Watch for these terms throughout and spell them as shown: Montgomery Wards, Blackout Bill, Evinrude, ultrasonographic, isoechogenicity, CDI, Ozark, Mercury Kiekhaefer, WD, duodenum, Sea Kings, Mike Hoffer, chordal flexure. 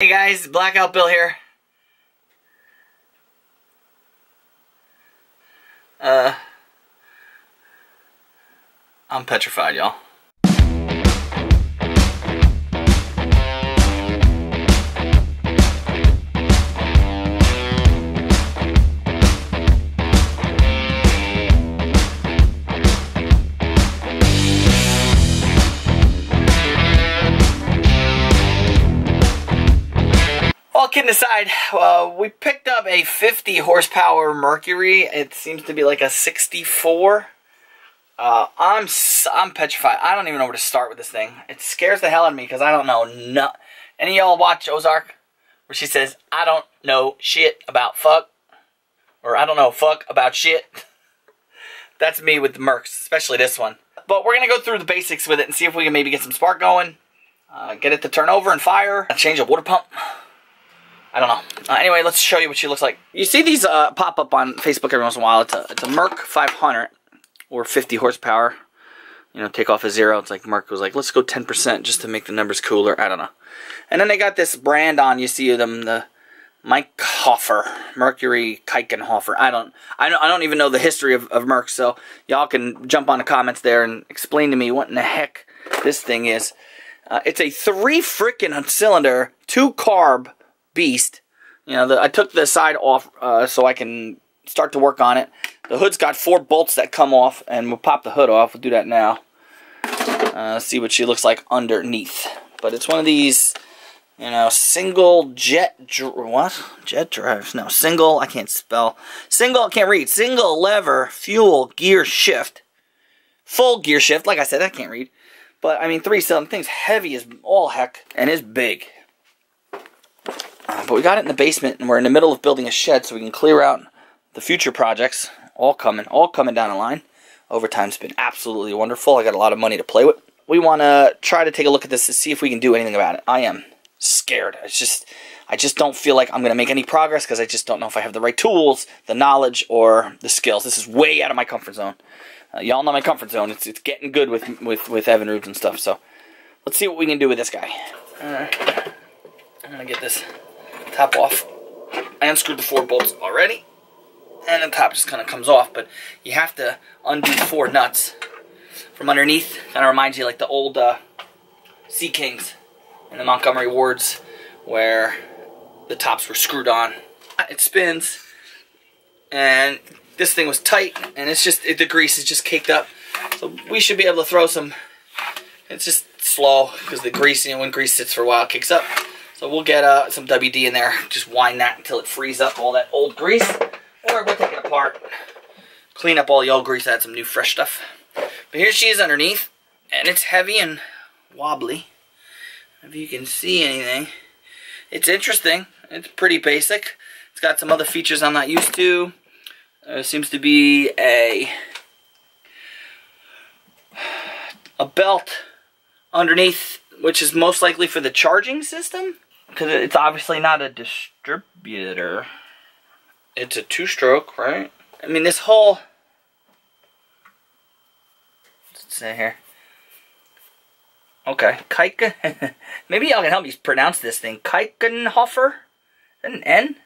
Hey guys, Blackout Bill here. I'm petrified, y'all. Kidding aside, we picked up a 50 horsepower Mercury. It seems to be like a 64. I'm petrified. I don't even know where to start with this thing. It scares the hell out of me because I don't know. Any of y'all watch Ozark, where she says, "I don't know shit about fuck," or "I don't know fuck about shit"? That's me with the Mercs, especially this one. But we're gonna go through the basics with it and see if we can maybe get some spark going, get it to turn over and fire, change a water pump. I don't know. Anyway, let's show you what she looks like. You see these pop up on Facebook every once in a while. It's a Merc 500 or 50 horsepower. You know, take off a zero. It's like Merc was like, let's go 10% just to make the numbers cooler. I don't know. And then they got this brand on. You see them, the Mike Hoffer, Mercury Kiekhaefer. I don't even know the history of Merc. So y'all can jump on the comments there and explain to me what in the heck this thing is. It's a 3 freaking cylinder, 2 carb. Beast. You know, I took the side off so I can start to work on it. The hood's got 4 bolts that come off, and we'll pop the hood off. We'll do that now. See what she looks like underneath. But it's one of these, you know, single single lever fuel gear shift, full gear shift. Like I said, I can't read, but I mean 3-cylinder thing's heavy as all heck and is big. But we got it in the basement, and we're in the middle of building a shed so we can clear out the future projects. All coming down the line. Overtime's been absolutely wonderful. I got a lot of money to play with. We want to try to take a look at this to see if we can do anything about it. I am scared. I just don't feel like I'm going to make any progress because I just don't know if I have the right tools, the knowledge, or the skills. This is way out of my comfort zone. Y'all know my comfort zone. It's getting good with Evinrude and stuff. So let's see what we can do with this guy. All right. I'm going to get this top off. I unscrewed the 4 bolts already, and the top just kind of comes off, but you have to undo 4 nuts from underneath. Kind of reminds you like the old Sea Kings in the Montgomery Wards, where the tops were screwed on. It spins, and this thing was tight, and it's just the grease is just caked up, so we should be able to throw some. It's just slow because the grease, you know, when grease sits for a while, it kicks up. So we'll get some WD in there, just wind that until it frees up all that old grease. Or we'll take it apart, clean up all the old grease, add some new fresh stuff. But here she is underneath, and it's heavy and wobbly. If you can see anything. It's interesting. It's pretty basic. It's got some other features I'm not used to. There seems to be a belt underneath, which is most likely for the charging system. Because it's obviously not a distributor. It's a 2-stroke, right? I mean, this whole... What's it say here? Okay. Kiekhaefer. Maybe y'all can help me pronounce this thing. Kiekhaefer? An N?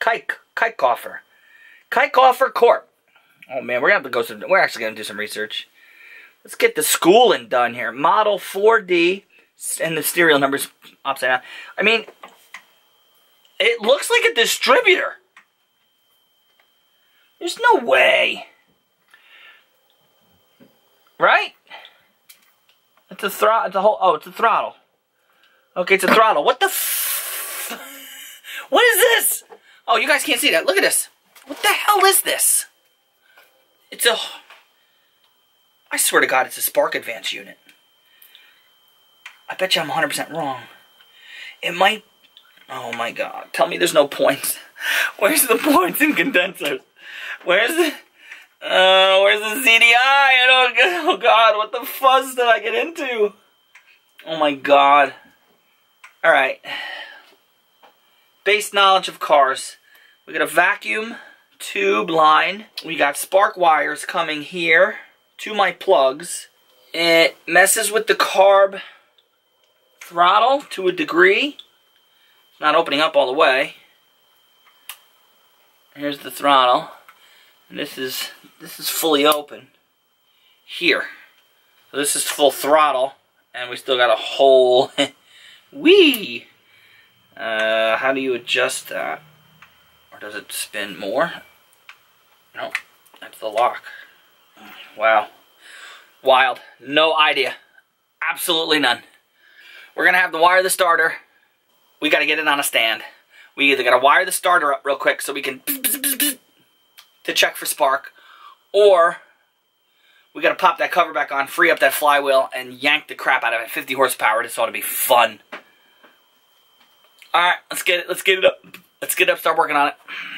Kiekhaefer. Kiekhaefer Corp. Oh, man. We're going to have to go some... We're actually going to do some research. Let's get the schooling done here. Model 4D. And the serial number's upside down. I mean, it looks like a distributor. There's no way. Right? It's a throttle. It's a whole. Oh, it's a throttle. Okay, it's a throttle. What the f? What is this? Oh, you guys can't see that. Look at this. What the hell is this? It's a. I swear to God, it's a spark advance unit. I bet you I'm 100% wrong. It might... Oh my God. Tell me there's no points. Where's the points in condensers? Where's the CDI? I don't... Oh God, what the fuzz did I get into? Oh my God. Alright. Base knowledge of cars. We got a vacuum tube line. We got spark wires coming here to my plugs. It messes with the carb throttle to a degree. It's not opening up all the way. Here's the throttle. And this is fully open here. So this is full throttle, and we still got a whole wee. How do you adjust that? Or does it spin more? No, that's the lock. Wow. Wild. No idea. Absolutely none. We're going to have to wire the starter. We got to get it on a stand. We either got to wire the starter up real quick so we can to check for spark, or we got to pop that cover back on, free up that flywheel, and yank the crap out of it. 50 horsepower. This ought to be fun. All right, let's get it up. Start working on it.